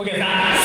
Okay,